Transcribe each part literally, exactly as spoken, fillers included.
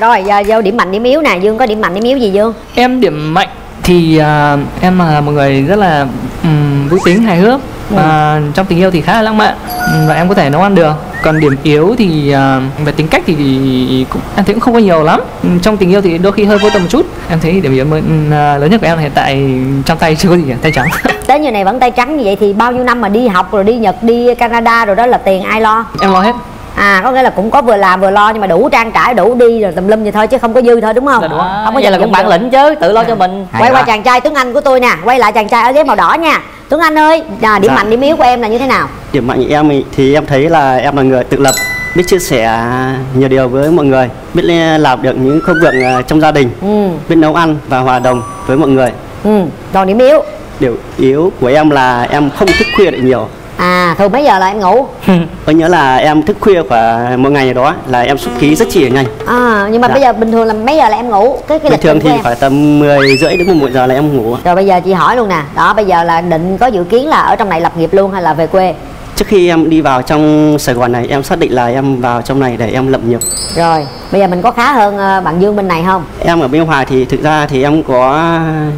Rồi giờ vô điểm mạnh điểm yếu nè, Dương có điểm mạnh điểm yếu gì Dương? Em điểm mạnh thì uh, em là một người rất là um, vui tính, hài hước, và ừ. uh, trong tình yêu thì khá là lãng mạn, và em có thể nấu ăn được. Còn điểm yếu thì uh, về tính cách thì, thì cũng, em thấy cũng không có nhiều lắm. Trong tình yêu thì đôi khi hơi vô tâm một chút. Em thấy điểm yếu mới, uh, lớn nhất của em là hiện tại trong tay chưa có gì cả, tay trắng. Tới giờ này vẫn tay trắng như vậy thì bao nhiêu năm mà đi học rồi đi Nhật, đi Canada rồi đó là tiền ai lo? Em lo hết. À, có nghĩa là cũng có vừa làm vừa lo nhưng mà đủ trang trải, đủ đi rồi tùm lum vậy thôi chứ không có dư thôi đúng không? Là đúng. À, không có vậy là cũng bản lĩnh chứ, tự lo à. cho mình. Hay quay quá. Qua chàng trai Tuấn Anh của tôi nè, quay lại chàng trai ở ghế màu đỏ nha. Tuấn Anh ơi, à, điểm dạ. mạnh điểm yếu của em là như thế nào? Điểm mạnh của em thì em thấy là em là người tự lập, biết chia sẻ nhiều điều với mọi người, biết làm được những công việc trong gia đình, ừ. biết nấu ăn và hòa đồng với mọi người. Ừ. Còn điểm yếu? Điểm yếu của em là em không thức khuya được nhiều. À, thường mấy giờ là em ngủ? Có nghĩa là em thức khuya khoảng một ngày đó là em xuất khí rất chỉ nhanh. À, nhưng mà dạ. bây giờ bình thường là mấy giờ là em ngủ? Cái, cái bình thường thì phải tầm mười rưỡi đến mười một giờ là em ngủ. Rồi bây giờ chị hỏi luôn nè, đó bây giờ là định có dự kiến là ở trong này lập nghiệp luôn hay là về quê? Trước khi em đi vào trong Sài Gòn này em xác định là em vào trong này để em lập nghiệp. Rồi, bây giờ mình có khá hơn bạn Dương bên này không? Em ở Biên Hòa thì thực ra thì em có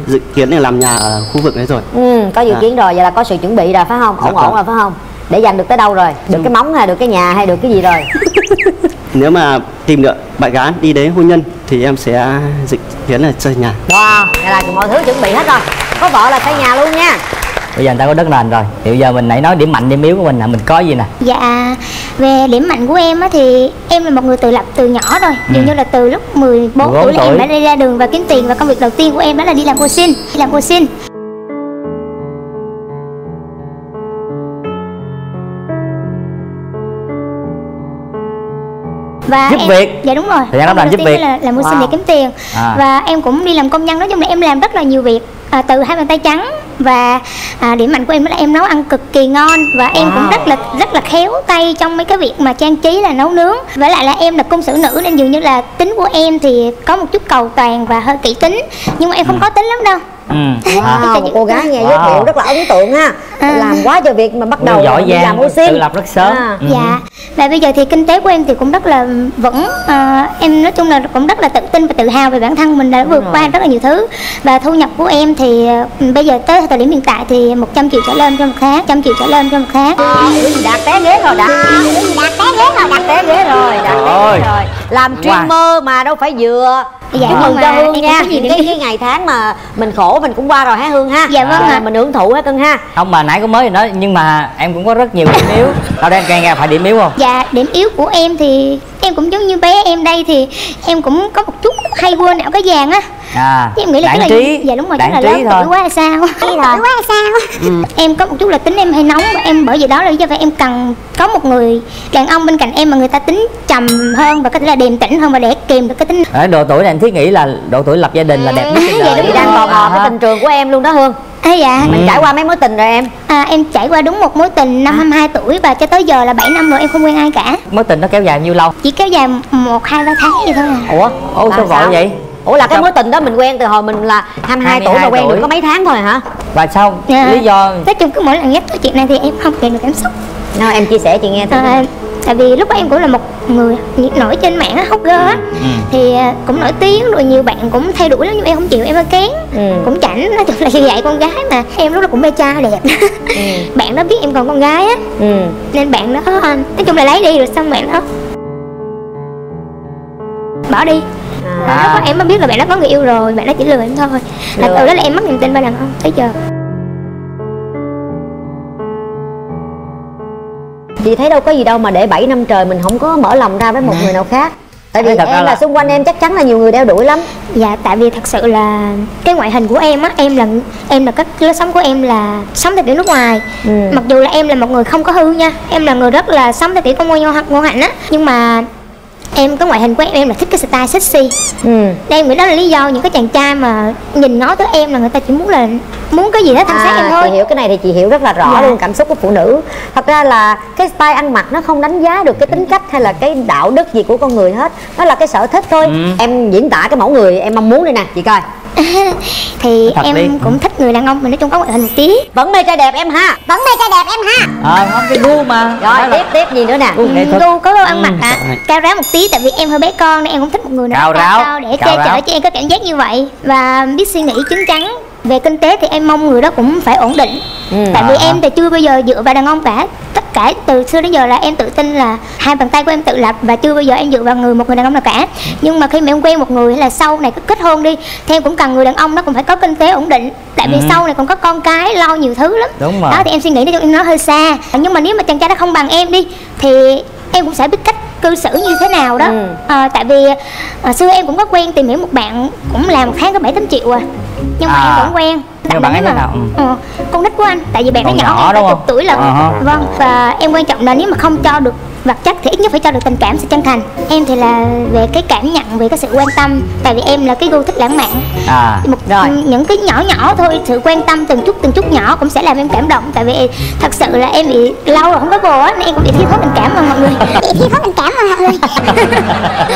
dự kiến là làm nhà ở khu vực đấy rồi. Ừ, có dự à. kiến rồi, vậy là có sự chuẩn bị rồi phải không? Ổn dạ, ổn rồi phải không? Để dành được tới đâu rồi? Được ừ. cái móng hay được cái nhà hay được cái gì rồi? Nếu mà tìm được bạn gái đi đến hôn nhân thì em sẽ dự kiến là xây nhà. Wow, vậy là mọi thứ chuẩn bị hết rồi. Có vợ là xây nhà luôn nha. Bây giờ người ta có đất nền rồi. Hiện giờ mình nãy nói điểm mạnh điểm yếu của mình là mình có gì nè? Dạ, về điểm mạnh của em á thì em là một người tự lập từ nhỏ rồi. Dường ừ. như là từ lúc mười bốn, mười bốn tuổi là em đã đi ra đường và kiếm tiền, và công việc đầu tiên của em đó là đi làm cô xin, đi làm cô xin. Và giúp em, việc. Dạ đúng rồi. Thì em làm giúp việc là làm cô xin wow. để kiếm tiền. À. Và em cũng đi làm công nhân, nói chung là em làm rất là nhiều việc à, từ hai bàn tay trắng. Và à, điểm mạnh của em là em nấu ăn cực kỳ ngon, và em wow. cũng rất là rất là khéo tay trong mấy cái việc mà trang trí là nấu nướng. Với lại là em là cung sử nữ nên dường như là tính của em thì có một chút cầu toàn và hơi kỹ tính, nhưng mà em không ừ. có tính lắm đâu. Ừ. Wow, một cô gái nghe giới thiệu wow. rất là ấn tượng ha. À. Làm quá cho việc mà bắt đầu giỏi giang, làm ô xin tự lập rất sớm. À. Ừ. Dạ. Và bây giờ thì kinh tế của em thì cũng rất là vững. À, em nói chung là cũng rất là tự tin và tự hào về bản thân mình đã vượt qua rất là nhiều thứ. Và thu nhập của em thì bây giờ tới thời điểm hiện tại thì một trăm triệu trở lên trong một tháng, một trăm triệu trở lên trong một tháng. À, Đạt té ghế rồi Đạt. Đạt té ghế rồi, Đạt té ghế rồi, Đạt té ghế rồi. Làm streamer mà đâu phải vừa. Dạ mừng cho Hương nha, những cái, cái ngày tháng mà mình khổ mình cũng qua rồi hả Hương ha? Dạ vâng ạ. À. Mình hưởng thụ hết cưng ha. Không mà nãy cũng mới nói nhưng mà em cũng có rất nhiều điểm yếu. Đâu đây em nghe phải điểm yếu không? Dạ điểm yếu của em thì em cũng giống như bé em đây thì em cũng có một chút hay quên não cái vàng á. À, em nghĩ là cái trí. Là dạ đúng rồi, chắc là lớn tuổi quá hay sao? Tuổi quá hay sao? Ừ. Em có một chút là tính em hay nóng, và em bởi vì đó là lý do vậy em cần có một người đàn ông bên cạnh em mà người ta tính trầm hơn và có thể là điềm tĩnh hơn và để kìm được cái tính. Ở độ tuổi này em thiết nghĩ là độ tuổi lập gia đình là đẹp nhất trên đời. Vậy đang tò mò cái tình trường của em luôn đó Hương. À, dạ. Mình ừ. trải qua mấy mối tình rồi em? À, em trải qua đúng một mối tình năm hai mươi hai tuổi và cho tới giờ là bảy năm rồi em không quen ai cả. Mối tình nó kéo dài nhiêu lâu? Chỉ kéo dài một hai ba tháng vậy thôi à. Ủa, ô sao vội vậy? Ủa là cái mối tình đó mình quen từ hồi mình là hai mươi hai tuổi mà quen được có mấy tháng thôi hả? Và sao? Dạ. Lý do? Nói chung cứ mỗi lần nhắc tới chuyện này thì em không kìm được cảm xúc. Nào em chia sẻ chị nghe thôi. À, tại vì lúc đó em cũng là một người nổi trên mạng á, hot girl á, ừ. thì cũng nổi tiếng rồi nhiều bạn cũng thay đuổi lắm nhưng em không chịu, em hơi kén, ừ. cũng chảnh, nói chung là như vậy. Con gái mà em lúc đó cũng mê cha đẹp, ừ. bạn đó biết em còn con gái á, ừ. nên bạn đó nói chung là lấy đi rồi xong bạn đó bỏ đi. À. Lúc đó em mới biết là bạn đó có người yêu rồi, bạn đó chỉ lừa em thôi. Là từ đó là em mất niềm tin vào đàn ông tới giờ. Chị thấy đâu có gì đâu mà để bảy năm trời mình không có mở lòng ra với một người nào khác. Tại vì em là... là xung quanh em chắc chắn là nhiều người đeo đuổi lắm. Dạ tại vì thật sự là cái ngoại hình của em á, em là em là cái lối sống của em là sống theo kiểu nước ngoài. Ừ. Mặc dù là em là một người không có hư nha, em là người rất là sống theo kiểu con Ngô Hạnh á, nhưng mà em có ngoại hình của em, em là thích cái style sexy. Ừ. Đây em nghĩ đó là lý do những cái chàng trai mà nhìn ngó tới em là người ta chỉ muốn là muốn cái gì đó thân xác à, em thôi. Chị hiểu cái này thì chị hiểu rất là rõ dạ. luôn cảm xúc của phụ nữ. Thật ra là cái style ăn mặc nó không đánh giá được cái tính cách hay là cái đạo đức gì của con người hết. Nó là cái sở thích thôi. Ừ. Em diễn tả cái mẫu người em mong muốn đây nè chị coi. Thì thật em đi. Cũng thích người đàn ông mà nói chung có ngoại hình một tí. Vẫn mê trai đẹp em ha. Vẫn mê trai đẹp em ha. Ờ à, không cái gu mà. Rồi tiếp tiếp gì nữa nè. Gu có gu ăn mặc hả? Ừ, à. Cao ráo một tí, tại vì em hơi bé con nên em cũng thích một người nào cao ráo cao để che chở cho em có cảm giác như vậy và biết suy nghĩ chín chắn. Về kinh tế thì em mong người đó cũng phải ổn định. Ừ, tại à, vì em thì chưa bao giờ dựa vào đàn ông cả. Tất cả từ xưa đến giờ là em tự tin là hai bàn tay của em tự lập và chưa bao giờ em dựa vào người một người đàn ông nào cả. Nhưng mà khi mà em quen một người hay là sau này cứ kết hôn đi thì em cũng cần người đàn ông nó cũng phải có kinh tế ổn định, tại vì ừ. sau này còn có con cái lo nhiều thứ lắm. Đúng rồi. Đó thì em suy nghĩ em nó hơi xa, nhưng mà nếu mà chàng trai đó không bằng em đi thì em cũng sẽ biết cách cư xử như thế nào đó. ừ. À, tại vì à, xưa em cũng có quen tìm hiểu một bạn cũng làm một tháng có bảy tám triệu à, nhưng mà à. em vẫn quen. Tại bạn ấy thế nào? Ừ. Ừ. Con nít của anh, tại vì bạn ấy nhỏ, nhỏ em tuổi lận. À, vâng, và em quan trọng là nếu mà không cho được vật chất thì ít nhất phải cho được tình cảm, sự chân thành. Em thì là về cái cảm nhận, về cái sự quan tâm, tại vì em là cái gu thích lãng mạn. À, một rồi. Những cái nhỏ nhỏ thôi, sự quan tâm từng chút từng chút nhỏ cũng sẽ làm em cảm động, tại vì thật sự là em bị lâu rồi không có bồ á, nên em cũng bị thiếu thốn tình cảm mà mọi người. Bị thiếu thốn tình cảm mà mọi người.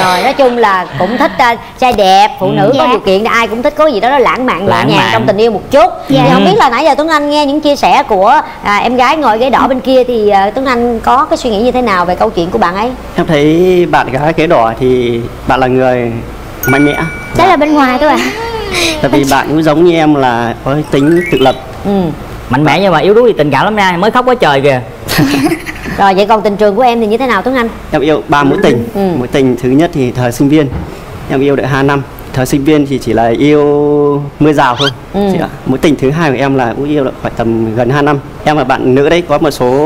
Rồi, nói chung là cũng thích uh, trai đẹp, phụ nữ dạ. có điều kiện thì ai cũng thích có gì đó nó lãng mạn, nhẹ nhàng trong tình yêu một chút. Dạ. Thì không biết là nãy giờ Tuấn Anh nghe những chia sẻ của à, em gái ngồi ghế đỏ bên kia thì uh, Tuấn Anh có cái suy nghĩ như thế nào về câu chuyện của bạn ấy? Em thấy bạn gái ghế đỏ thì bạn là người mạnh mẽ. Đó là bên ngoài thôi ạ. À. Tại vì bạn cũng giống như em là có tính tự lập. Ừ. Mạnh mẽ nhưng mà yếu đuối thì tình cảm lắm nha, mới khóc quá trời kìa. Rồi vậy còn tình trường của em thì như thế nào Tuấn Anh? Em yêu ba mối tình. Ừ. Mối tình thứ nhất thì thời sinh viên. Em yêu được hai năm. Thời sinh viên thì chỉ là yêu mưa rào thôi. Ừ. Chị ạ. Mối tình thứ hai của em là cũng yêu được khoảng tầm gần hai năm. Em và bạn nữ đấy có một số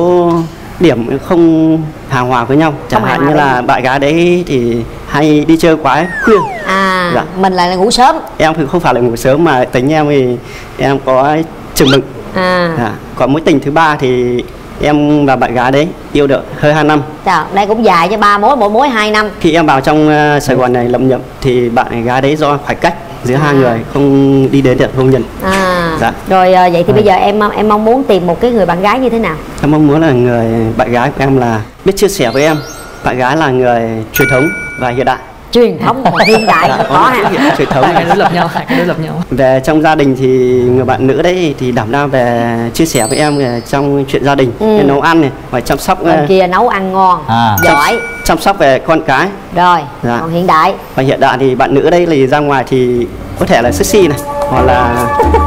điểm không hài hòa với nhau, chẳng hạn như là bạn gái đấy thì hay đi chơi quá khuya. À dạ. Mình lại là ngủ sớm. Em thì không phải là ngủ sớm mà tính em thì em có chừng mực. À dạ. Còn mối tình thứ ba thì em và bạn gái đấy yêu được hơi hai năm. Chà, đây cũng dài chứ, ba mối mỗi mối hai năm. Khi em vào trong uh, Sài Gòn này lầm nhầm thì bạn gái đấy do khoảng cách giữa à. hai người không đi đến được hôn nhân. À dạ. Rồi uh, vậy thì à. bây giờ em em mong muốn tìm một cái người bạn gái như thế nào? Em mong muốn là người bạn gái của em là biết chia sẻ với em. Bạn gái là người truyền thống và hiện đại. Truyền thống và hiện đại có hả? Truyền thống và đối lập nhau, hai cái đối lập nhau. Về trong gia đình thì người bạn nữ đấy thì đảm đang về chia sẻ với em trong chuyện gia đình, ừ. nấu ăn này và chăm sóc. Bên kia nấu ăn ngon, à. giỏi. Chăm sóc về con cái. Rồi. Dạ. Còn hiện đại. Và hiện đại thì bạn nữ đây thì ra ngoài thì có thể là sexy này hoặc là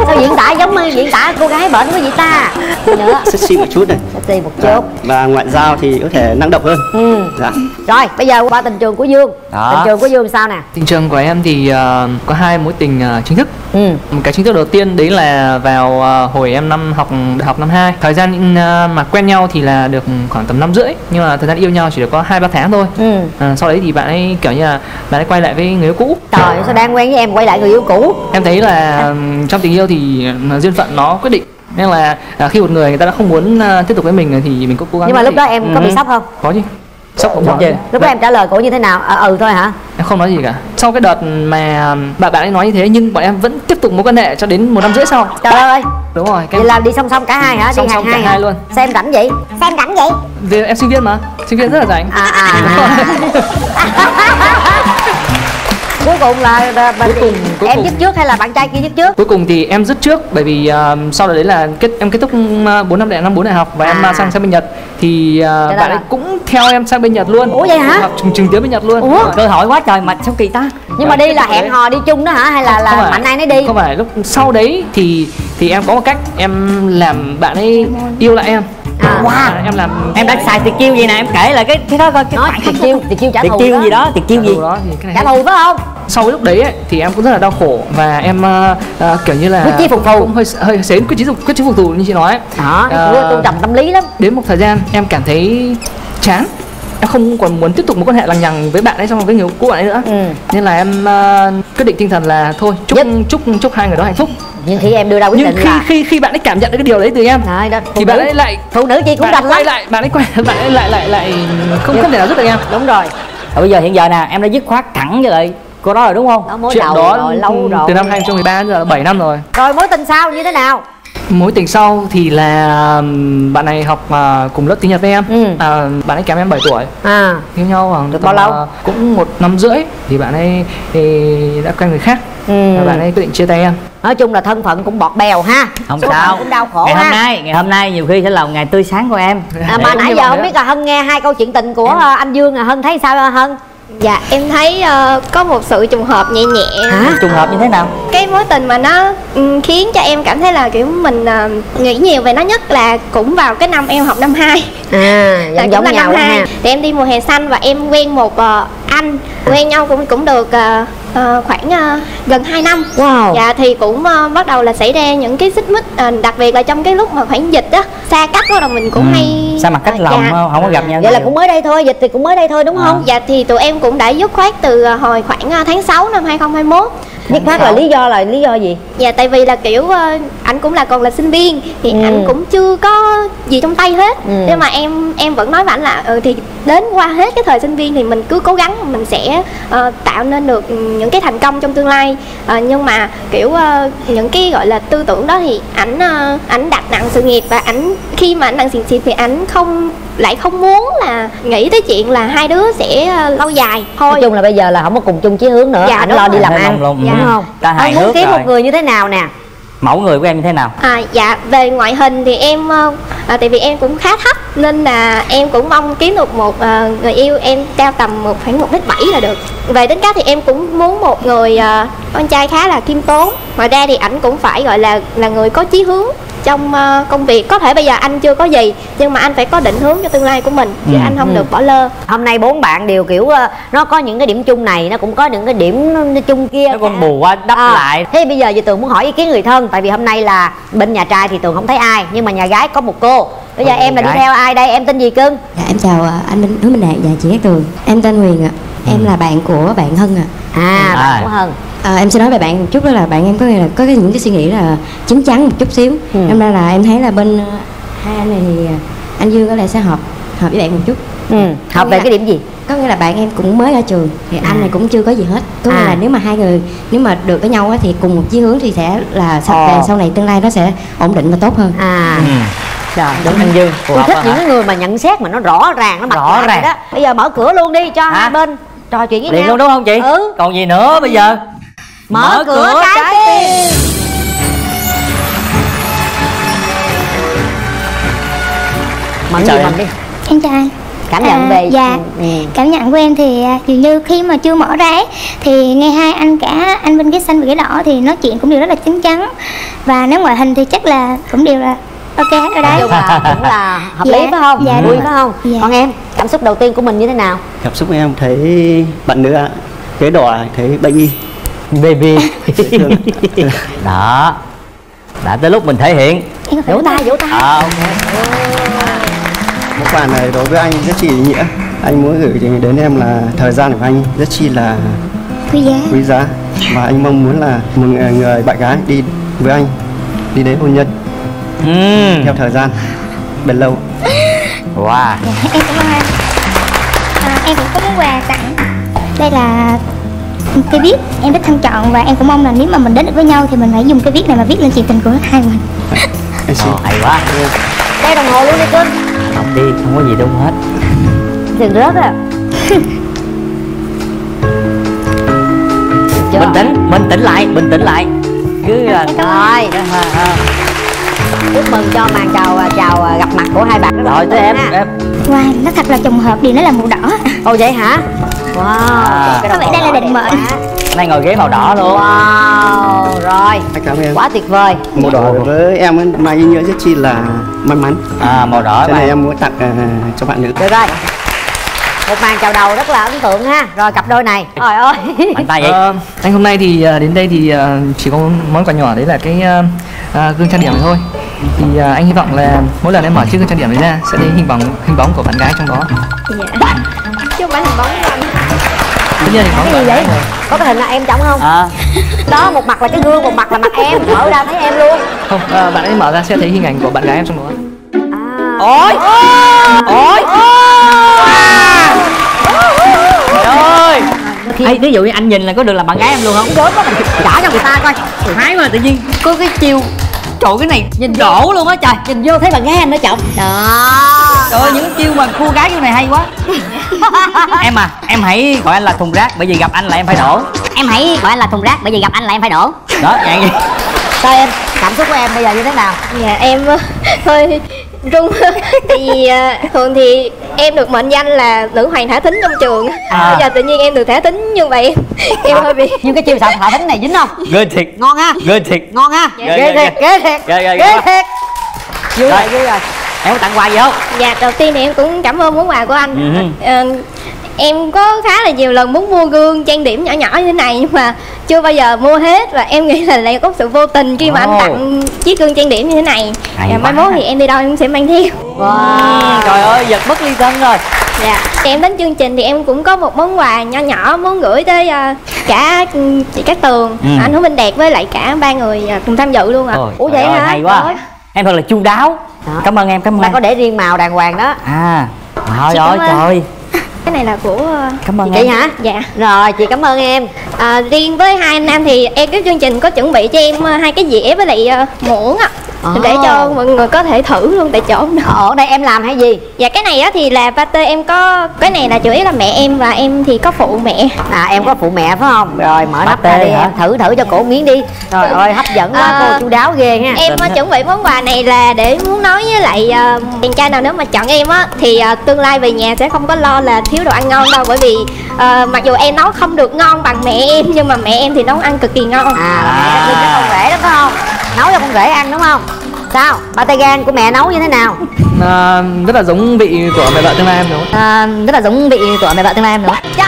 sao hiện tại giống như hiện tại cô gái bệnh với vậy ta nữa. Sexy một chút này. Sexy một chút. À, và ngoại giao thì có thể năng động hơn. Ừ. Dạ. Rồi bây giờ qua tình trường của Dương. Đó. Tình trường của Dương sao nè? Tình trường của em thì uh, có hai mối tình uh, chính thức. Ừ. Một cái chính thức đầu tiên đấy là vào uh, hồi em năm học đại học năm hai. Thời gian uh, mà quen nhau thì là được khoảng tầm năm rưỡi, nhưng mà thời gian yêu nhau chỉ được có hai ba tháng thôi. Ừ. Uh, sau đấy thì bạn ấy kiểu như là bạn ấy quay lại với người yêu cũ. Trời, sao đang quen với em quay lại người yêu cũ? Em thấy là trong tình yêu thì duyên phận nó quyết định, nên là khi một người người ta đã không muốn tiếp tục với mình thì mình cũng cố gắng. Nhưng mà lúc đó em có bị sốc không? Có chứ, sốc cũng sốc. Lúc đó em trả lời cổ như thế nào? Ờ ừ thôi hả? Em không nói gì cả. Sau cái đợt mà bạn bạn ấy nói như thế nhưng bọn em vẫn tiếp tục mối quan hệ cho đến một năm rưỡi sau. Trời ơi. Đúng rồi. Vậy là đi song song cả hai hả? Song song cả hai luôn. Xem rảnh vậy? Xem rảnh vậy? Vì em sinh viên mà, sinh viên rất là rảnh. À à. Cuối cùng là, là cuối cùng, cuối em cùng. Dứt trước hay là bạn trai kia dứt trước? Cuối cùng thì em dứt trước, bởi vì uh, sau đó đấy là kết em kết thúc bốn năm đại học và à. em sang sang bên Nhật thì uh, bạn ấy là... cũng theo em sang bên Nhật luôn. Ủa vậy hả? Học trường trường tiếng bên Nhật luôn. Ủa? Cơ hội quá trời mà sao kỳ ta. Nhưng mà đi là hẹn hò đi chung đó hả hay là là bạn ai nấy đi? Không phải, lúc sau đấy thì thì em có một cách em làm bạn ấy yêu lại em. À. Wow. À, em làm em đã xài tuyệt chiêu gì nè, em kể là cái cái đó coi cái tuyệt chiêu, tuyệt chiêu trả thù đó. gì đó, tuyệt chiêu gì? Trả thù phải không? Sau lúc đấy ấy, thì em cũng rất là đau khổ và em uh, kiểu như là quyết chí phục thù, cũng hơi hơi xến quyết chí phục quyết chí phục thù như chị nói ấy. Đó, uh, tôn trọng tâm lý lắm. Đến một thời gian em cảm thấy chán, em không còn muốn tiếp tục mối quan hệ lằng nhằng với bạn ấy xong với người cũ bạn ấy nữa. Ừ. Nên là em uh, quyết định tinh thần là thôi chúc yep. chúc chúc hai người đó hạnh phúc. Nhưng khi em đưa ra quyết nhưng định khi, là khi khi khi bạn ấy cảm nhận được cái điều đấy từ em đấy, đó, thì bạn ấy lại phụ nữ chị cũng đặt quay lại bạn ấy quay bạn ấy lại lại lại không không thể nào giúp được em. Đúng rồi. Ở bây giờ hiện giờ nè em đã dứt khoát thẳng với lại cô đó rồi đúng không? Đó, mối chuyện đầu đó rồi, lâu rồi. Từ năm hai nghìn không trăm mười ba đến giờ là bảy năm rồi. Rồi mối tình sau như thế nào? Mối tình sau thì là bạn này học cùng lớp tiếng Nhật với em, ừ. à, bạn ấy kém em bảy tuổi, à. Yêu nhau khoảng được bao lâu? Cũng một năm rưỡi thì bạn ấy thì đã quen người khác, ừ. và bạn ấy quyết định chia tay em. Nói chung là thân phận cũng bọt bèo ha, không sao, cũng đau khổ ngày ha. Hôm nay, ngày hôm nay nhiều khi sẽ là ngày tươi sáng của em. À, mà nãy giờ không biết là Hân nghe hai câu chuyện tình của em... anh Dương là Hân thấy sao Hân? Dạ em thấy uh, có một sự trùng hợp nhẹ nhẹ. Hả? Trùng hợp như thế nào? Cái mối tình mà nó um, khiến cho em cảm thấy là kiểu mình uh, nghĩ nhiều về nó, nhất là cũng vào cái năm em học năm hai. À, giống, giống là nhau năm hai. Thì em đi mùa hè xanh và em quen một uh, anh. Quen nhau cũng cũng được uh, uh, khoảng uh, gần hai năm. Wow. Dạ thì cũng uh, bắt đầu là xảy ra những cái xích mích, uh, đặc biệt là trong cái lúc mà khoảng dịch á, xa cách đó là mình cũng ừ. hay xa mặt cách lòng, dạ. không có gặp nhau. Vậy là cũng mới đây thôi, dịch thì cũng mới đây thôi đúng à. không? Dạ thì tụi em cũng đã dứt khoát từ uh, hồi khoảng uh, tháng sáu năm hai không hai mốt. Dứt khoát là lý do là lý do gì? Dạ tại vì là kiểu uh, ảnh cũng là còn là sinh viên thì ừ. ảnh cũng chưa có gì trong tay hết. Ừ. Nhưng mà em em vẫn nói với ảnh là ừ, thì đến qua hết cái thời sinh viên thì mình cứ cố gắng mình sẽ uh, tạo nên được những cái thành công trong tương lai. Uh, nhưng mà kiểu uh, những cái gọi là tư tưởng đó thì ảnh uh, ảnh đặt nặng sự nghiệp, và ảnh khi mà ảnh đặt sự nghiệp thì ảnh không lại không muốn là nghĩ tới chuyện là hai đứa sẽ lâu dài thôi. Nói chung là bây giờ là không có cùng chung chí hướng nữa, dạ, anh lo rồi. Đi làm ăn đúng dạ. không? Anh muốn kiếm rồi. Một người như thế nào nè? Mẫu người của em như thế nào? À, dạ về ngoại hình thì em à, tại vì em cũng khá thấp nên là em cũng mong kiếm được một à, người yêu em cao tầm một khoảng một mét bảy là được. Về tính cách thì em cũng muốn một người à, con trai khá là khiêm tốn. Ngoài ra thì ảnh cũng phải gọi là là người có chí hướng trong uh, công việc. Có thể bây giờ anh chưa có gì nhưng mà anh phải có định hướng cho tương lai của mình, chứ ừ. anh không ừ. được bỏ lơ. Hôm nay bốn bạn đều kiểu uh, nó có những cái điểm chung này, nó cũng có những cái điểm chung kia, nó còn bù qua đắp à. lại. Thế bây giờ thì Tường muốn hỏi ý kiến người thân, tại vì hôm nay là bên nhà trai thì Tường không thấy ai, nhưng mà nhà gái có một cô. Bây giờ ừ, em là gái. Đi theo ai đây? Em tên gì cưng? Dạ, em chào anh Minh, Hứa Minh Đạt và chị Cát Tường. Em tên Huyền ạ. À. Em ừ. là bạn của bạn Hân ạ. À, à bạn của Hân. À, em sẽ nói về bạn một chút, đó là bạn em có nghĩa là có cái, những cái suy nghĩ là chín chắn một chút xíu. Ừ. Em ra là em thấy là bên hai anh này thì anh Dương có lẽ sẽ hợp hợp với bạn một chút. Ừ. Hợp về là, cái điểm gì? Có nghĩa là bạn em cũng mới ra trường thì à. anh này cũng chưa có gì hết. Có nghĩa à. là nếu mà hai người nếu mà được với nhau thì cùng một chí hướng thì sẽ là sau, à. sau này tương lai nó sẽ ổn định và tốt hơn. À. Ừ. Trời, đúng anh Dương. Tôi thích những hả? người mà nhận xét mà nó rõ ràng, nó mặc rõ ràng đó. Bây giờ mở cửa luôn đi cho hả? hai bên trò chuyện với Điện nhau. Luôn đúng không chị? Ừ. Còn gì nữa bây giờ? Mở, Mở cửa, cửa trái tim. Mặn gì mặn đi. Em chào anh. Cảm nhận à, về dạ. ừ. Cảm nhận của em thì dường như khi mà chưa mở ra thì nghe hai anh cả anh bên cái xanh và cái đỏ thì nói chuyện cũng đều rất là chín chắn. Và nếu ngoại hình thì chắc là cũng đều là ok hết ở đấy. Đúng là cũng là hợp dạ. lý phải không? Dạ, vui phải không? Dạ. Còn em, cảm xúc đầu tiên của mình như thế nào? Cảm xúc em thấy bạn nữ ạ, thấy đỏ, thấy bệnh y baby đó, đã tới lúc mình thể hiện. Vỗ tay, vỗ tay. À, okay. Một khoản này đối với anh rất chi ý nghĩa. Anh muốn gửi đến em là thời gian của anh rất chi là quý giá, quý giá và anh mong muốn là một người bạn gái đi với anh đi đến hôn nhân uhm. theo thời gian bền lâu. Wow. Em cảm ơn anh. À, em cũng có món quà tặng. Đây là cái viết em rất thân trọng và em cũng mong là nếu mà mình đến được với nhau thì mình phải dùng cái viết này mà viết lên chuyện tình của hai mình. Oh, hay quá. Đeo đồng hồ luôn đi cưng. Học đi, không có gì đâu hết. Đừng rớt à. Bình tĩnh, bình tĩnh lại, bình tĩnh lại. Cứ thôi. Chúc mừng cho màn chào chào gặp mặt của hai bạn. Rồi tới em, em. Wow, nó thật là trùng hợp, điều nó là màu đỏ. Ồ vậy hả? Wow, à, có vẻ đây là định mệnh. Nay ngồi ghế màu đỏ luôn. Wow, rồi. Cảm ơn. Quá tuyệt vời. Màu đỏ với em ấy, mà ý nghĩa rất chi là may mắn. À, màu đỏ. Cho nên em muốn tặng uh, cho bạn nữ. Được rồi. Một màn chào đầu rất là ấn tượng ha. Rồi cặp đôi này. Trời ơi. Mạnh tay vậy. Uh, anh hôm nay thì uh, đến đây thì uh, chỉ có món quà nhỏ đấy là cái uh, uh, gương trang điểm thôi. Thì uh, anh hy vọng là mỗi lần em mở chiếc gương trang điểm này ra sẽ đi hình bóng hình bóng của bạn gái trong đó. Yeah. Chứ không phải hình bóng của anh. Cái gì vậy? Có cái hình là em chồng không? À. Đó, một mặt là cái gương, một mặt là mặt em. Mở ra thấy em luôn. Không, à, bạn ấy mở ra sẽ thấy hình ảnh của bạn gái em trong đó. À. Ôi! Ôi! Trời ơi! Ê, ví dụ như anh nhìn là có được là bạn gái em luôn không? Đúng đó, trả cho người ta coi. Thái mà tự nhiên có cái chiêu Trời cái này nhìn gỗ luôn á, trời nhìn vô thấy bà Nga nó chồng đó. Trời ơi, những chiêu mà cua gái như này hay quá. Em à, em hãy gọi anh là thùng rác, bởi vì gặp anh là em phải đổ. Em hãy gọi anh là thùng rác, bởi vì gặp anh là em phải đổ. Đó, dạng gì? Sao em, cảm xúc của em bây giờ như thế nào? Dạ em hơi rung. Thì thường thì em được mệnh danh là nữ hoàng thả thính trong trường à. Bây giờ tự nhiên em được thả thính như vậy em à. Hơi bị. Nhưng cái chiêu xạo thả thính này dính không? Ghê thiệt. Ngon ha. Ghê thiệt. Ngon ha. Ghê thiệt. Ghê thiệt. Ghê thiệt. Vui rồi, vui rồi. Em có tặng quà gì không? Dạ đầu tiên thì em cũng cảm ơn món quà của anh. ừ. à, Em có khá là nhiều lần muốn mua gương trang điểm nhỏ nhỏ như thế này nhưng mà chưa bao giờ mua hết, và em nghĩ là lại có sự vô tình khi mà oh. anh tặng chiếc gương trang điểm như thế này. Và mai mốt thì em đi đâu em sẽ mang theo. Wow, trời ơi, giật mất ly thân rồi. Dạ, em đến chương trình thì em cũng có một món quà nho nhỏ muốn gửi tới uh, cả chị Cát Tường, ừ. anh Hứa Minh Đạt với lại cả ba người cùng tham dự luôn ạ. à. Ủa vậy hả? Hay quá. Ôi, em thật là chu đáo. Đó. Cảm ơn em, cảm ơn. Bạn có để riêng màu đàng hoàng đó. À, trời ơi, trời. Cái này là của cảm ơn chị hả? Dạ. Rồi chị cảm ơn em. À, riêng với hai anh nam thì ekip chương trình có chuẩn bị cho em hai cái dĩa với lại uh, muỗng á, oh. để cho mọi người có thể thử luôn tại chỗ. Ở đây em làm hay gì? Dạ cái này á thì là pate, em có cái này là chủ yếu là mẹ em và em thì có phụ mẹ. À em có phụ mẹ phải không? Rồi mở nắp ra đi em thử thử cho cổ miếng đi. Trời ơi hấp dẫn quá, à, cô chu đáo ghê ha. Em Định. Chuẩn bị món quà này là để muốn nói với lại uh, chàng trai nào nếu mà chọn em á thì uh, tương lai về nhà sẽ không có lo là thiếu đồ ăn ngon đâu, bởi vì uh, mặc dù em nấu không được ngon bằng mẹ em nhưng mà mẹ em thì nấu ăn cực kỳ ngon. À, à. Mẹ cho con rể đó phải không? Nấu cho con rể ăn đúng không? Sao? Pate gan của mẹ nấu như thế nào? À, rất là giống vị của mẹ vợ tương lai em đúng không? À, rất là giống vị của mẹ vợ tương lai em đúng không?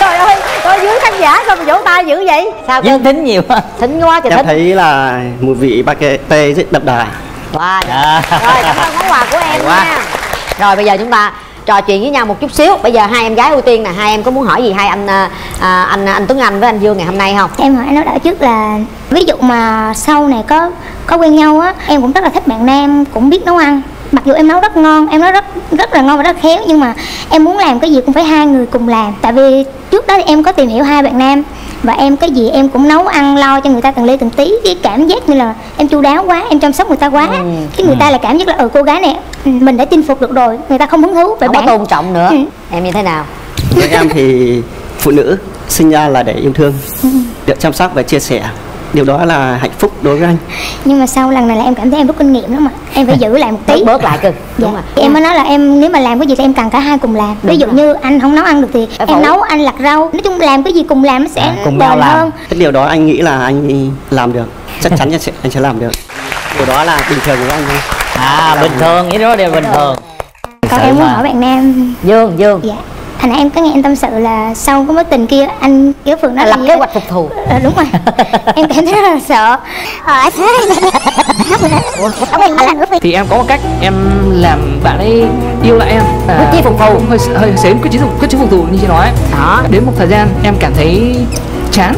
Trời ơi, coi dưới khán giả sao mà vỗ tay dữ vậy? Sao dính thính nhiều quá. Thính quá trời thính. Em thấy là mùi vị pate rất đậm đà. Wow. À. Rồi cảm ơn món quà của em nha. Rồi bây giờ chúng ta trò chuyện với nhau một chút xíu. Bây giờ hai em gái ưu tiên nè, hai em có muốn hỏi gì hai anh à, anh anh Tuấn Anh với anh Dương ngày hôm nay không? Em hỏi nó đã trước là ví dụ mà sau này có có quen nhau á, em cũng rất là thích bạn nam cũng biết nấu ăn. Mặc dù em nấu rất ngon, em nấu rất rất là ngon và rất khéo, nhưng mà em muốn làm cái gì cũng phải hai người cùng làm. Tại vì trước đó thì em có tìm hiểu hai bạn nam và em cái gì em cũng nấu ăn lo cho người ta từng ly từng tí, cái cảm giác như là em chu đáo quá, em chăm sóc người ta quá, ừ. cái người ta là cảm giác là ừ cô gái này mình đã chinh phục được rồi, người ta không hứng thú về bạn, có tôn trọng nữa. ừ. Em như thế nào? Với em thì phụ nữ sinh ra là để yêu thương, ừ. được chăm sóc và chia sẻ, điều đó là hạnh phúc đối với anh. Nhưng mà sau lần này là em cảm thấy em rút kinh nghiệm lắm mà em phải giữ lại một tí, bớt lại cơ. Dạ. Dạ. Em mới nói là em nếu mà làm cái gì thì em cần cả hai cùng làm. Đúng ví dụ rồi. Như anh không nấu ăn được thì em, em nấu, anh lặt rau, nói chung làm cái gì cùng làm nó sẽ à, cùng bền hơn. Cái điều đó anh nghĩ là anh làm được, chắc chắn anh sẽ, anh sẽ làm được. Điều đó là bình thường của anh thôi. À làm bình thường, nghĩ đó đều bình thường. Còn em muốn hỏi bạn nam Dương Dương. Dạ. Hồi nãy em có nghe anh tâm sự là sau cái mối tình kia anh Kiều Phượng nói lập kế hoạch phục thù. Ờ, đúng rồi. Em cảm thấy rất là sợ. Ờ, thì em có một cách em làm bạn ấy yêu lại em. Quyết chí phục thù, hơi hơi xến quyết chí quyết chí phục thù như chị nói. Đó. Đến một thời gian em cảm thấy chán,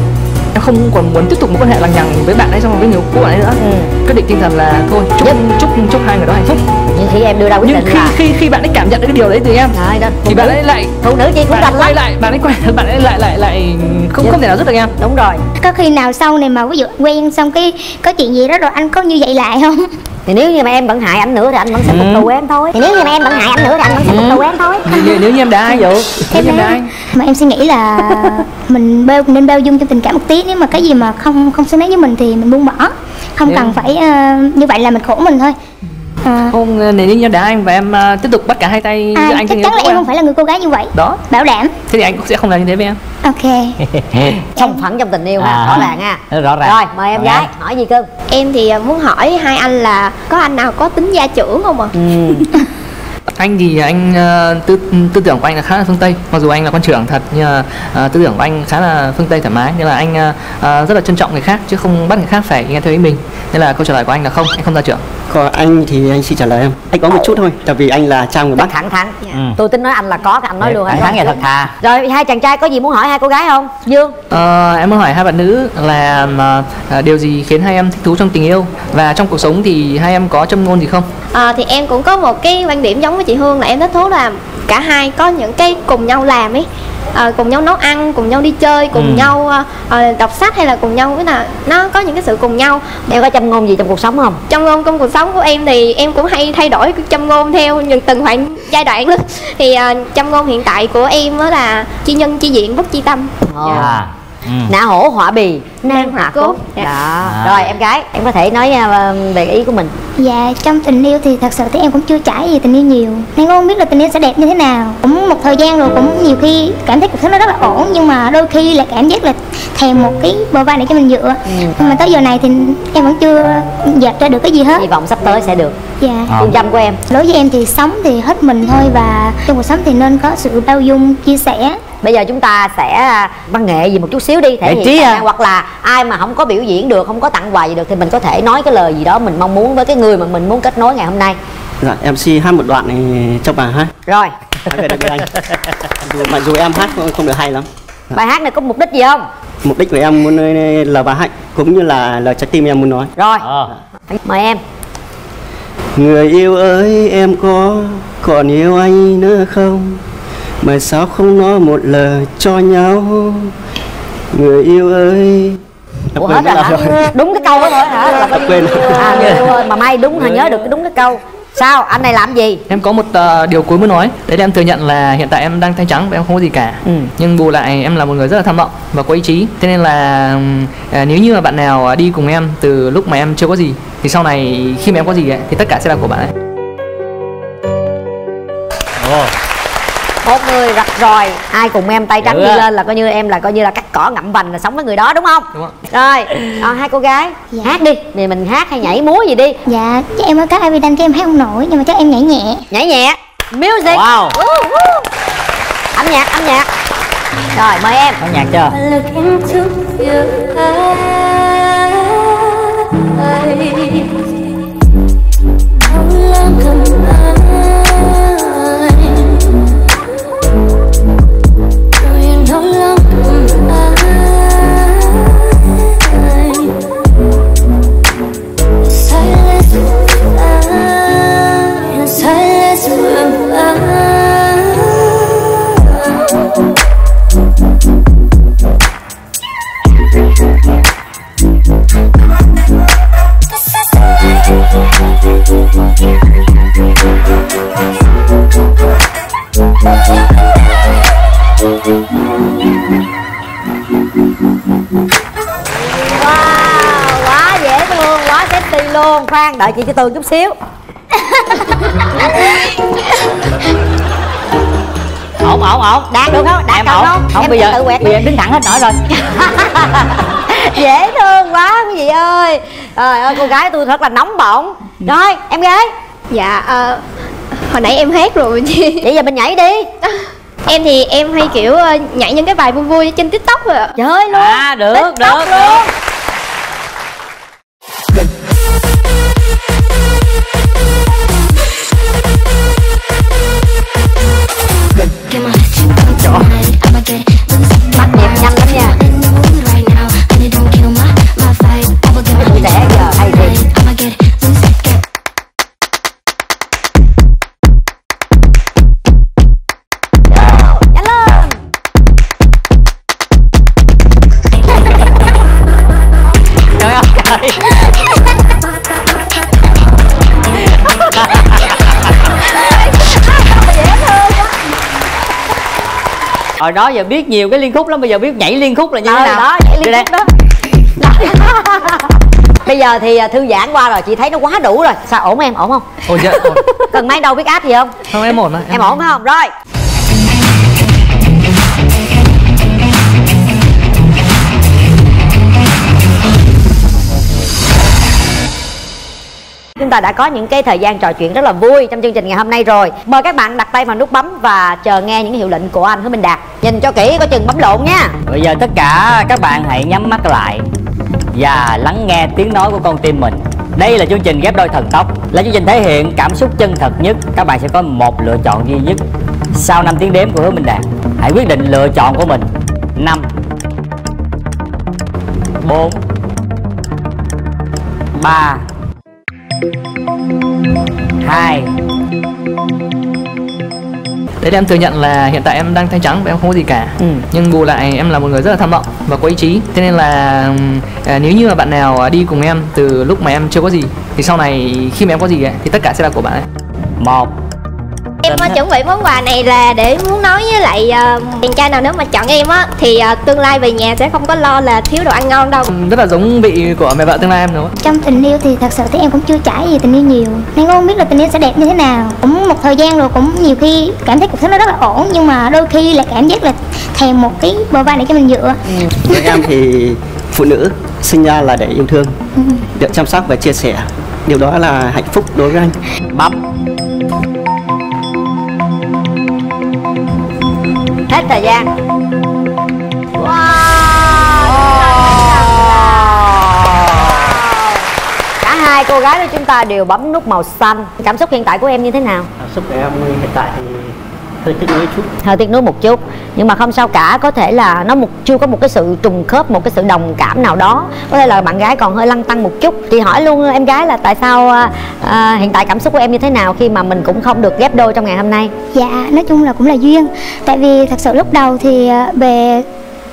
em không còn muốn tiếp tục một quan hệ lằng nhằng với bạn ấy xong rồi với nhiều cô bạn ấy nữa. ừ. Quyết định tinh thần là thôi chúc Nhất. chúc chúc hai người đó hạnh phúc. Nhưng khi em đưa ra quyết nhưng định khi, là khi khi bạn ấy cảm nhận được cái điều đấy từ em đó, thì bạn ấy lại phụ nữ chị cũng gặp quay lại bạn ấy quay bạn ấy lại lại lại không Nhất. không thể nào giúp được em. Đúng rồi. Có khi nào sau này mà ví dụ quen xong cái có chuyện gì đó rồi anh có như vậy lại không? Thì nếu như mà em vẫn hại ảnh nữa thì anh vẫn sẽ phục thù em thôi. Thì nếu như mà em vẫn hại ảnh nữa thì anh vẫn sẽ phục thù em thôi. Nếu như em đã ai vậy? Nếu như em đã ai? Mà em suy nghĩ là mình bao nên bao dung trong tình cảm một tí, nếu mà cái gì mà không không xứng đáng với mình thì mình buông bỏ, không cần phải uh, như vậy là mình khổ mình thôi. À. Không, nếu như đã anh và em uh, tiếp tục bắt cả hai tay à, anh chắc chắn là em không phải là người cô gái như vậy đó, bảo đảm. Thế thì anh cũng sẽ không làm như thế với em. Ok. Song phẳng trong tình yêu ha, à, rõ ràng ha. Rõ ràng. Rồi mời em rõ gái hỏi gì cưng? Em thì muốn hỏi hai anh là có anh nào có tính gia trưởng không ạ? À? Ừ. Anh thì anh uh, tư tư tưởng của anh là khá là phương Tây, mặc dù anh là con trưởng thật nhưng mà, uh, tư tưởng của anh khá là phương Tây thoải mái, nên là anh uh, rất là trân trọng người khác chứ không bắt người khác phải nghe theo ý mình, nên là câu trả lời của anh là không, anh không ra trưởng. Còn anh thì anh xin trả lời em, anh có một chút thôi, tại vì anh là cha người Bắc. Thẳng thắn. Ừ. Tôi tính nói anh là có, anh nói luôn. Thẳng thắn và thật thà. Rồi hai chàng trai có gì muốn hỏi hai cô gái không? Dương. Ờ, em muốn hỏi hai bạn nữ là uh, điều gì khiến hai em thích thú trong tình yêu và trong cuộc sống thì hai em có châm ngôn gì không? À, thì em cũng có một cái quan điểm giống với chị Hương là em thích thú là cả hai có những cái cùng nhau làm ấy, à, cùng nhau nấu ăn, cùng nhau đi chơi, cùng ừ. nhau à, đọc sách hay là cùng nhau, cái là nó có những cái sự cùng nhau. Em có châm ngôn gì trong cuộc sống không? Châm ngôn trong cuộc sống của em thì em cũng hay thay đổi châm ngôn theo những từng khoảng giai đoạn luôn. Thì à, châm ngôn hiện tại của em đó là chi nhân chi diện bất chi tâm. Oh. Yeah. Ừ. Nã hổ họa bì nan họa cốt. Dạ. Đó. À. Rồi em gái, em có thể nói về ý của mình. Dạ, trong tình yêu thì thật sự thì em cũng chưa trải gì tình yêu nhiều, nên không biết là tình yêu sẽ đẹp như thế nào. Cũng một thời gian rồi cũng nhiều khi cảm thấy cuộc sống nó rất là ổn, nhưng mà đôi khi là cảm giác là thèm một cái bờ vai để cho mình dựa. Ừ. Nhưng mà tới giờ này thì em vẫn chưa dẹp ra được cái gì hết. Hy vọng sắp tới sẽ được. Dạ. Phương châm của em. Đối với em thì sống thì hết mình thôi, và trong cuộc sống thì nên có sự bao dung, chia sẻ. Bây giờ chúng ta sẽ văn nghệ gì một chút xíu đi, thể hiện à. Hoặc là ai mà không có biểu diễn được, không có tặng quà gì được thì mình có thể nói cái lời gì đó mình mong muốn với cái người mà mình muốn kết nối ngày hôm nay. Dạ, em xê hát một đoạn này cho bà hát. Rồi. Hát về được anh. Mặc dù em hát không được hay lắm. Bài hát này có mục đích gì không? Mục đích của em muốn là bà hát cũng như là lời trái tim em muốn nói. Rồi. À. Mời em. Người yêu ơi em có còn yêu anh nữa không? Mà sao không nói một lời cho nhau? Người yêu ơi. Ủa, hết rồi hả? Rồi. Đúng cái câu đó rồi hả? Là quên. À, người yêu ơi, mà may đúng là nhớ được đúng cái câu. Sao? Anh này làm gì? Em có một uh, điều cuối muốn nói. Đấy là em thừa nhận là hiện tại em đang tay trắng và em không có gì cả. Ừ. Nhưng bù lại em là một người rất là tham vọng và có ý chí. Thế nên là uh, nếu như mà bạn nào đi cùng em từ lúc mà em chưa có gì, thì sau này khi mà em có gì ấy, thì tất cả sẽ là của bạn ấy. Oh. Một người rạch ròi, ai cùng em tay trắng đi lên là coi như em là coi như là cắt cỏ ngậm vành là sống với người đó, đúng không? Đúng rồi. Rồi hai cô gái dạ. Hát đi, thì mình hát hay nhảy múa gì đi. Dạ, chứ em có các evidence chứ em hát không nổi, nhưng mà chắc em nhảy nhẹ. Nhảy nhẹ. Music. Wow. Uh, uh. Âm nhạc, âm nhạc. Rồi mời em. Âm nhạc chưa? Khoan, đợi chị cho Tường chút xíu. Ổn, ổn, ổn. Đạt được không? Đạt em ổn không? Không, em bây giờ tự quẹt, bây giờ đứng thẳng hết nổi rồi. Dễ thương quá quý vị ơi. Trời ơi, cô gái tôi thật là nóng bỏng. Rồi, em gái. Dạ, uh, hồi nãy em hát rồi. Vậy giờ mình nhảy đi. Em thì em hay kiểu nhảy những cái bài vui vui trên TikTok rồi ạ. Trời ơi luôn. À, được, TikTok được, luôn. Được. Hồi đó giờ biết nhiều cái liên khúc lắm, bây giờ biết nhảy liên khúc là như thế nào đó, nhảy liên khúc đó. Bây giờ thì thư giãn qua rồi, chị thấy nó quá đủ rồi. Sao ổn em, ổn không? Ổn chứ. Cần máy đâu biết áp gì không? Không, em ổn rồi. Em ổn không? Rồi. Chúng ta đã có những cái thời gian trò chuyện rất là vui trong chương trình ngày hôm nay rồi. Mời các bạn đặt tay vào nút bấm và chờ nghe những hiệu lệnh của anh Hứa Minh Đạt. Nhìn cho kỹ, có chừng bấm lộn nha. Bây giờ tất cả các bạn hãy nhắm mắt lại và lắng nghe tiếng nói của con tim mình. Đây là chương trình Ghép Đôi Thần Tốc, là chương trình thể hiện cảm xúc chân thật nhất. Các bạn sẽ có một lựa chọn duy nhất. Sau năm tiếng đếm của Hứa Minh Đạt, hãy quyết định lựa chọn của mình. Năm bốn ba hai Đấy, em thừa nhận là hiện tại em đang thay trắng và em không có gì cả. Ừ. Nhưng bù lại em là một người rất là tham vọng và có ý chí. Thế nên là à, nếu như mà bạn nào đi cùng em từ lúc mà em chưa có gì thì sau này khi mà em có gì ấy, thì tất cả sẽ là của bạn ấy. Một. Em có chuẩn bị món quà này là để muốn nói với lại uh, chàng trai nào nếu mà chọn em á thì uh, tương lai về nhà sẽ không có lo là thiếu đồ ăn ngon đâu. Rất là giống vị của mẹ vợ tương lai em đúng không? Trong tình yêu thì thật sự thì em cũng chưa trải gì tình yêu nhiều nên không biết là tình yêu sẽ đẹp như thế nào. Cũng một thời gian rồi cũng nhiều khi cảm thấy cuộc sống nó rất là ổn nhưng mà đôi khi là cảm giác là thèm một cái bờ vai để cho mình dựa. Với em thì phụ nữ sinh ra là để yêu thương, được chăm sóc và chia sẻ. Điều đó là hạnh phúc đối với anh. Bắp. Hết thời gian. Wow. Cả hai cô gái của chúng ta đều bấm nút màu xanh. Cảm xúc hiện tại của em như thế nào? Cảm xúc của em hiện tại thì hơi tiếc nuối chút. Hơi tiếc nuối một chút. Nhưng mà không sao cả, có thể là nó một chưa có một cái sự trùng khớp, một cái sự đồng cảm nào đó. Có thể là bạn gái còn hơi lăn tăn một chút. Chị hỏi luôn em gái là tại sao à, hiện tại cảm xúc của em như thế nào khi mà mình cũng không được ghép đôi trong ngày hôm nay? Dạ, nói chung là cũng là duyên. Tại vì thật sự lúc đầu thì về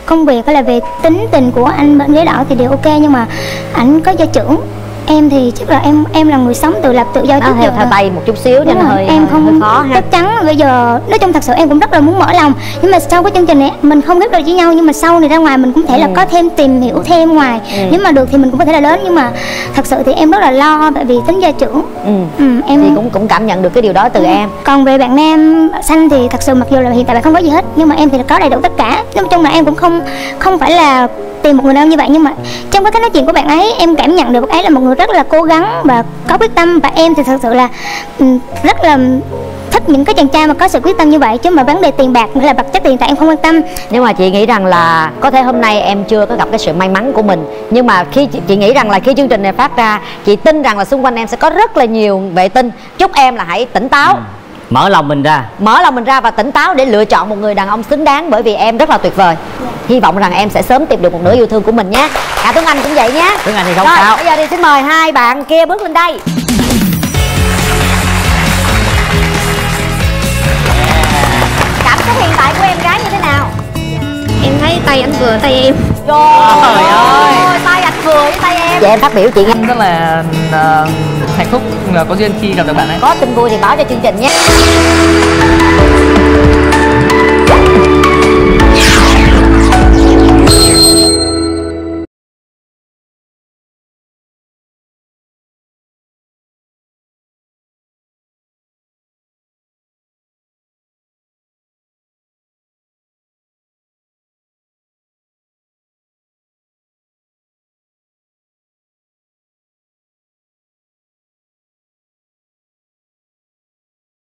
công việc hay là về tính tình của anh bên ghế đỏ thì đều ok. Nhưng mà ảnh có gia trưởng. Em thì chắc là em em là người sống tự lập tự do trước giờ. Hơi tay một chút xíu nên hơi em không khó ha. Chắc chắn bây giờ nói chung thật sự em cũng rất là muốn mở lòng. Nhưng mà sau cái chương trình này mình không ghép đôi với nhau, nhưng mà sau này ra ngoài mình cũng thể là có thêm tìm hiểu thêm ngoài. Ừ. Nếu mà được thì mình cũng có thể là đến, nhưng mà thật sự thì em rất là lo tại vì tính gia trưởng. Ừ. Ừ, em thì cũng cũng cảm nhận được cái điều đó từ ừ. em. Còn về bạn nam xanh thì thật sự mặc dù là hiện tại bạn không có gì hết nhưng mà em thì có đầy đủ tất cả. Nói chung là em cũng không không phải là tìm một người đàn ông như vậy, nhưng mà trong cái cách nói chuyện của bạn ấy em cảm nhận được bạn ấy là một người rất là cố gắng và có quyết tâm, và em thì thật sự là rất là thích những cái chàng trai mà có sự quyết tâm như vậy, chứ mà vấn đề tiền bạc hay là vật chất tiền tại em không quan tâm. Nhưng mà chị nghĩ rằng là có thể hôm nay em chưa có gặp cái sự may mắn của mình, nhưng mà khi chị, chị nghĩ rằng là khi chương trình này phát ra, chị tin rằng là xung quanh em sẽ có rất là nhiều vệ tinh. Chúc em là hãy tỉnh táo. Ừ. Mở lòng mình ra, mở lòng mình ra và tỉnh táo để lựa chọn một người đàn ông xứng đáng, bởi vì em rất là tuyệt vời. Hy vọng rằng em sẽ sớm tìm được một nửa yêu thương của mình nhé. À, Tuấn Anh cũng vậy nhé. Tuấn Anh thì không sao. Bây giờ thì xin mời hai bạn kia bước lên đây. Cảm xúc hiện tại của em gái như thế nào? Em thấy tay anh vừa tay em. Trời ơi, tay anh vừa với tay em. Chị em phát biểu chị nghe rất là uh, hạnh phúc, có duyên khi gặp được bạn ấy. Có tin vui thì báo cho chương trình nhé.